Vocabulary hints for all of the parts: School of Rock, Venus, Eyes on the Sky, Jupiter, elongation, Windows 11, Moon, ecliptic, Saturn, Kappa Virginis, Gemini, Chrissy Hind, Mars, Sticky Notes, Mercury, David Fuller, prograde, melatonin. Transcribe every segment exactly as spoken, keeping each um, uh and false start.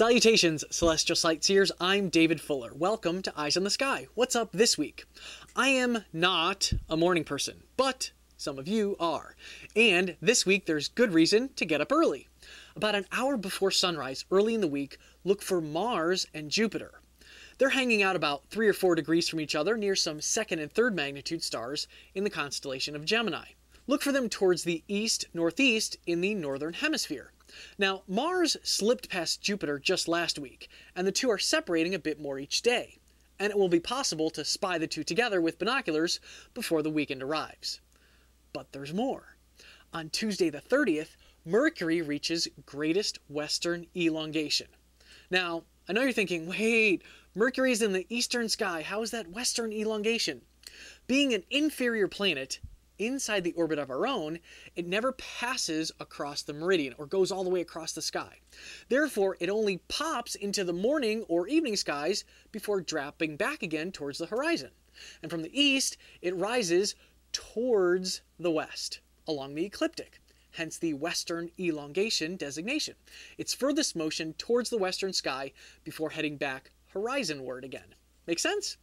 Salutations, Celestial Sightseers. I'm David Fuller. Welcome to Eyes on the Sky. What's up this week? I am not a morning person, but some of you are. And this week, there's good reason to get up early. About an hour before sunrise, early in the week, look for Mars and Jupiter. They're hanging out about three or four degrees from each other near some second and third magnitude stars in the constellation of Gemini. Look for them towards the east-northeast in the northern hemisphere. Now, Mars slipped past Jupiter just last week, and the two are separating a bit more each day, and it will be possible to spy the two together with binoculars before the weekend arrives. But there's more. On Tuesday the thirtieth, Mercury reaches greatest western elongation. Now, I know you're thinking, wait, Mercury's in the eastern sky, how is that western elongation? Being an inferior planet, inside the orbit of our own, it never passes across the meridian or goes all the way across the sky. Therefore, it only pops into the morning or evening skies before dropping back again towards the horizon. And from the east, it rises towards the west along the ecliptic, hence the western elongation designation. Its furthest motion towards the western sky before heading back horizonward again. Make sense?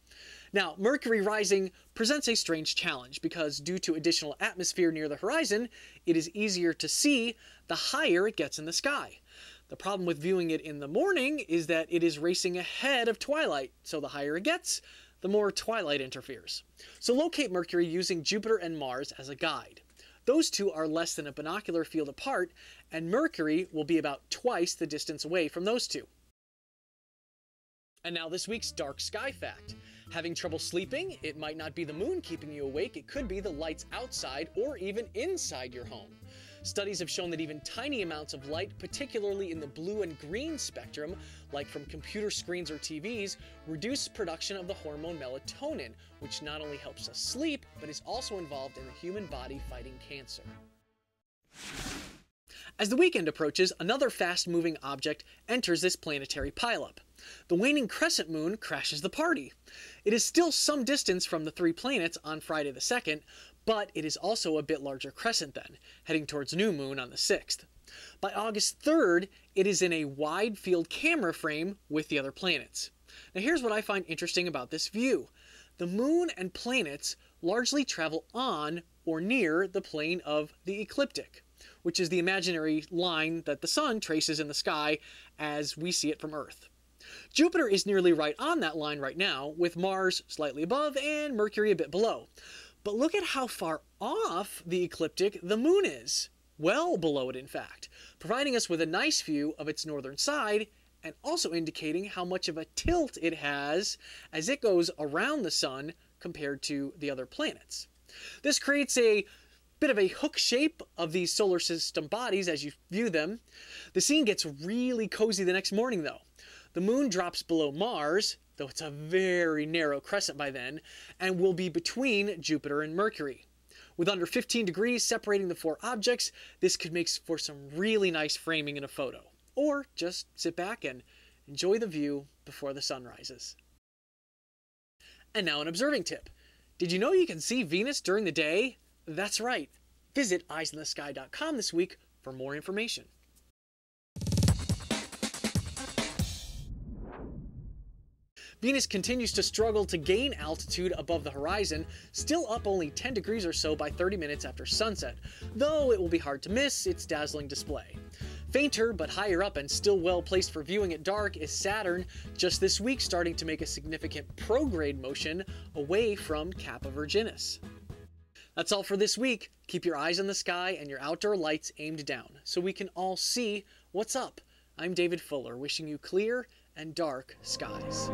Now, Mercury rising presents a strange challenge because due to additional atmosphere near the horizon, it is easier to see the higher it gets in the sky. The problem with viewing it in the morning is that it is racing ahead of twilight, so the higher it gets, the more twilight interferes. So locate Mercury using Jupiter and Mars as a guide. Those two are less than a binocular field apart, and Mercury will be about twice the distance away from those two. And now this week's dark sky fact. Having trouble sleeping? It might not be the moon keeping you awake, it could be the lights outside or even inside your home. Studies have shown that even tiny amounts of light, particularly in the blue and green spectrum, like from computer screens or T Vs, reduce production of the hormone melatonin, which not only helps us sleep, but is also involved in the human body fighting cancer. As the weekend approaches, another fast-moving object enters this planetary pileup. The waning crescent moon crashes the party. It is still some distance from the three planets on Friday the second, but it is also a bit larger crescent then, heading towards new moon on the sixth. By August third, it is in a wide-field camera frame with the other planets. Now here's what I find interesting about this view. The moon and planets largely travel on or near the plane of the ecliptic, which is the imaginary line that the sun traces in the sky as we see it from Earth. Jupiter is nearly right on that line right now, with Mars slightly above and Mercury a bit below. But look at how far off the ecliptic the moon is. Well below it, in fact, providing us with a nice view of its northern side and also indicating how much of a tilt it has as it goes around the sun compared to the other planets. This creates a bit of a hook shape of these solar system bodies as you view them. The scene gets really cozy the next morning, though. The moon drops below Mars, though it's a very narrow crescent by then, and will be between Jupiter and Mercury. With under fifteen degrees separating the four objects, this could make for some really nice framing in a photo. Or just sit back and enjoy the view before the sun rises. And now an observing tip. Did you know you can see Venus during the day? That's right. Visit eyes on the sky dot com this week for more information. Venus continues to struggle to gain altitude above the horizon, still up only ten degrees or so by thirty minutes after sunset, though it will be hard to miss its dazzling display. Fainter, but higher up and still well placed for viewing at dark, is Saturn, just this week starting to make a significant prograde motion away from Kappa Virginis. That's all for this week. Keep your eyes on the sky and your outdoor lights aimed down so we can all see what's up. I'm David Fuller, wishing you clear and dark skies.